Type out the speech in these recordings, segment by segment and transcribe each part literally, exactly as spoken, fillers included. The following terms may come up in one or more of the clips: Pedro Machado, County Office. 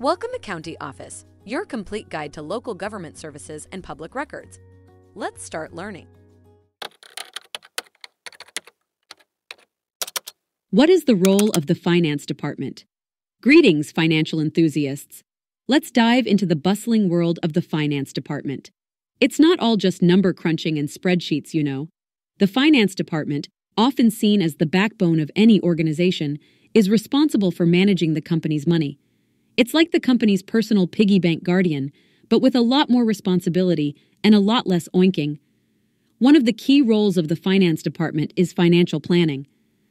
Welcome to County Office, your complete guide to local government services and public records. Let's start learning. What is the role of the Finance Department? Greetings, financial enthusiasts. Let's dive into the bustling world of the Finance Department. It's not all just number crunching and spreadsheets, you know. The Finance Department, often seen as the backbone of any organization, is responsible for managing the company's money. It's like the company's personal piggy bank guardian, but with a lot more responsibility and a lot less oinking. One of the key roles of the Finance Department is financial planning.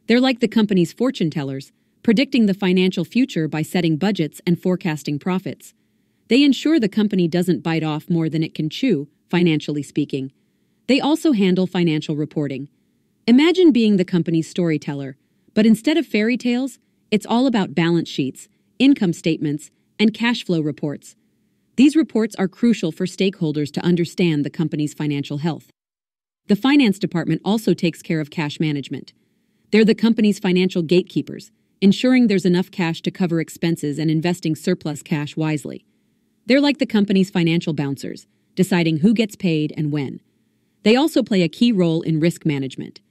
They're like the company's fortune tellers, predicting the financial future by setting budgets and forecasting profits. They ensure the company doesn't bite off more than it can chew, financially speaking. They also handle financial reporting. Imagine being the company's storyteller, but instead of fairy tales, it's all about balance sheets, income statements, and cash flow reports. These reports are crucial for stakeholders to understand the company's financial health. The Finance Department also takes care of cash management. They're the company's financial gatekeepers, ensuring there's enough cash to cover expenses and investing surplus cash wisely. They're like the company's financial bouncers, deciding who gets paid and when. They also play a key role in risk management.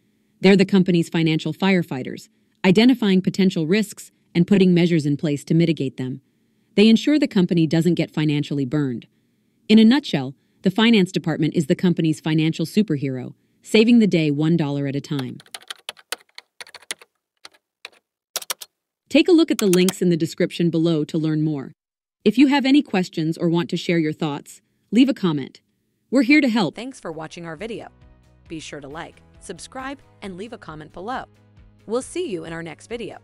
They're the company's financial firefighters, identifying potential risks and putting measures in place to mitigate them. They ensure the company doesn't get financially burned. In a nutshell, the Finance Department is the company's financial superhero, saving the day one dollar at a time. Take a look at the links in the description below to learn more. If you have any questions or want to share your thoughts, leave a comment. We're here to help. Thanks for watching our video. Be sure to like, subscribe, and leave a comment below. We'll see you in our next video.